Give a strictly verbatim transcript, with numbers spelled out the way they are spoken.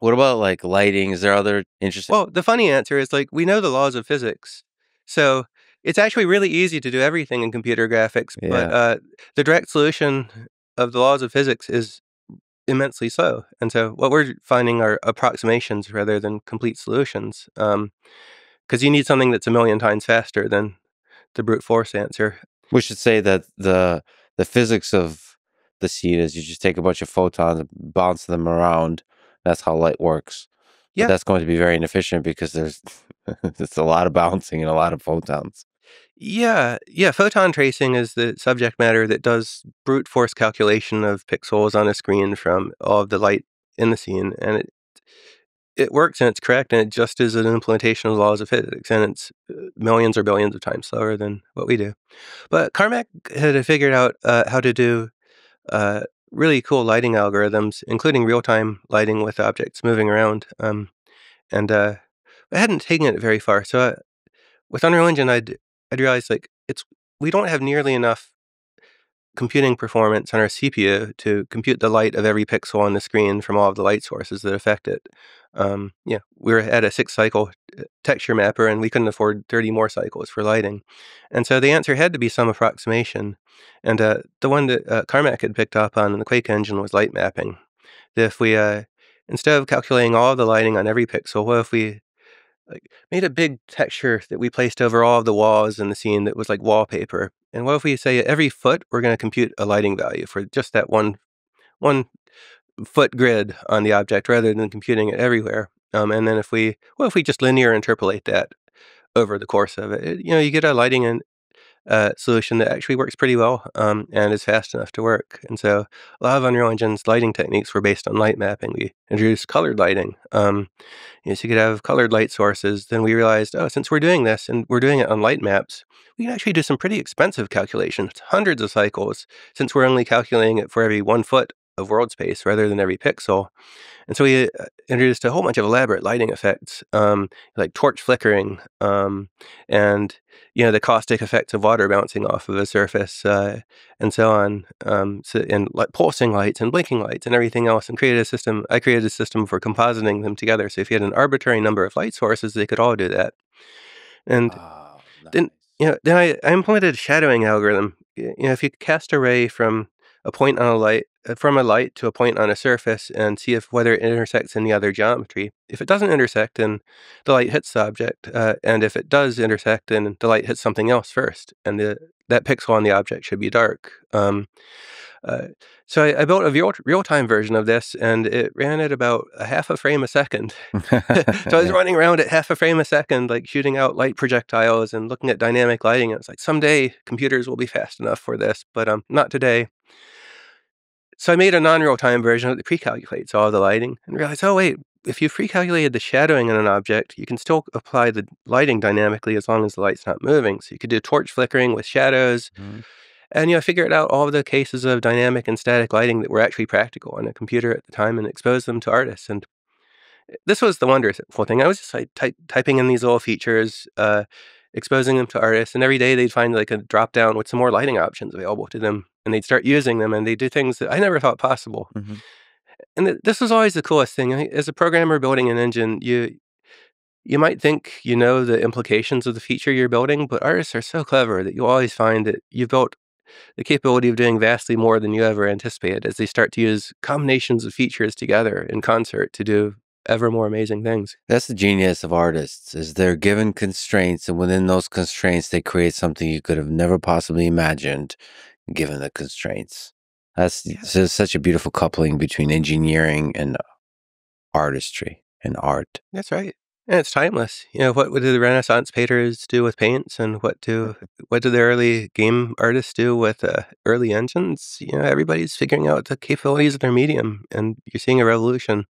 What about like lighting? Is there other interesting? Well, the funny answer is like we know the laws of physics. So it's actually really easy to do everything in computer graphics, yeah. but uh, the direct solution of the laws of physics is immensely slow. And so what we're finding are approximations rather than complete solutions. Um, because you need something that's a million times faster than the brute force answer. We should say that the the physics of the seed is you just take a bunch of photons and bounce them around. That's how light works. Yeah. But that's going to be very inefficient because there's it's a lot of bouncing and a lot of photons. Yeah, yeah. Photon tracing is the subject matter that does brute force calculation of pixels on a screen from all of the light in the scene, and it it works and it's correct, and it just is an implementation of the laws of physics, and it's millions or billions of times slower than what we do. But Carmack had figured out uh, how to do uh, really cool lighting algorithms, including real-time lighting with objects moving around, um, and uh, I hadn't taken it very far. So I, with Unreal Engine, I'd I'd realized like it's we don't have nearly enough computing performance on our C P U to compute the light of every pixel on the screen from all of the light sources that affect it. Um, yeah, we were at a six-cycle texture mapper, and we couldn't afford thirty more cycles for lighting. And so the answer had to be some approximation. And uh, the one that uh, Carmack had picked up on in the Quake engine was light mapping. That if we, uh, instead of calculating all the lighting on every pixel, what if we like made a big texture that we placed over all of the walls in the scene that was like wallpaper? And what if we say every foot we're going to compute a lighting value for just that one one foot grid on the object rather than computing it everywhere? Um, and then if we well if we just linear interpolate that over the course of it, it you know, you get a lighting and uh, solution that actually works pretty well um, and is fast enough to work. And so a lot of Unreal Engine's lighting techniques were based on light mapping. We introduced colored lighting. Um, you know, so you could have colored light sources. Then we realized, oh, since we're doing this and we're doing it on light maps, we can actually do some pretty expensive calculations, hundreds of cycles, since we're only calculating it for every one foot of world space rather than every pixel. And so we introduced a whole bunch of elaborate lighting effects, um, like torch flickering, um, and you know the caustic effects of water bouncing off of a surface, uh, and so on, um, so, and like pulsing lights and blinking lights and everything else. And created a system. I created a system for compositing them together. So if you had an arbitrary number of light sources, they could all do that. And oh, nice. then you know then I, I implemented a shadowing algorithm. You know, if you cast a ray from a point on a light from a light to a point on a surface and see if whether it intersects any other geometry. If it doesn't intersect, then the light hits the object, uh, and if it does intersect, then the light hits something else first, and the, that pixel on the object should be dark. Um, uh, so I, I built a real, real-time version of this, and it ran at about a half a frame a second. So I was running around at half a frame a second, like shooting out light projectiles and looking at dynamic lighting. And it's like, someday computers will be fast enough for this, but um, not today. So I made a non-real-time version that pre-calculates all the lighting and realized, oh, wait, if you've pre-calculated the shadowing in an object, you can still apply the lighting dynamically as long as the light's not moving. So you could do torch flickering with shadows mm-hmm. and, you know, figure out all the cases of dynamic and static lighting that were actually practical on a computer at the time and expose them to artists. And this was the wonderful thing. I was just like ty typing in these little features, uh, exposing them to artists, and every day they'd find like a drop down with some more lighting options available to them, and they'd start using them, and they do things that I never thought possible. Mm-hmm. And th this was always the coolest thing. As a programmer building an engine, you you might think you know the implications of the feature you're building, but artists are so clever that you'll always find that you've built the capability of doing vastly more than you ever anticipated as they start to use combinations of features together in concert to do ever more amazing things. That's the genius of artists, is they're given constraints, and within those constraints, they create something you could have never possibly imagined given the constraints. That's yeah. such a beautiful coupling between engineering and artistry and art. That's right. And it's timeless. You know, what, what do the Renaissance painters do with paints, and what do what do the early game artists do with uh, early engines? You know, everybody's figuring out the capabilities of their medium, and you're seeing a revolution.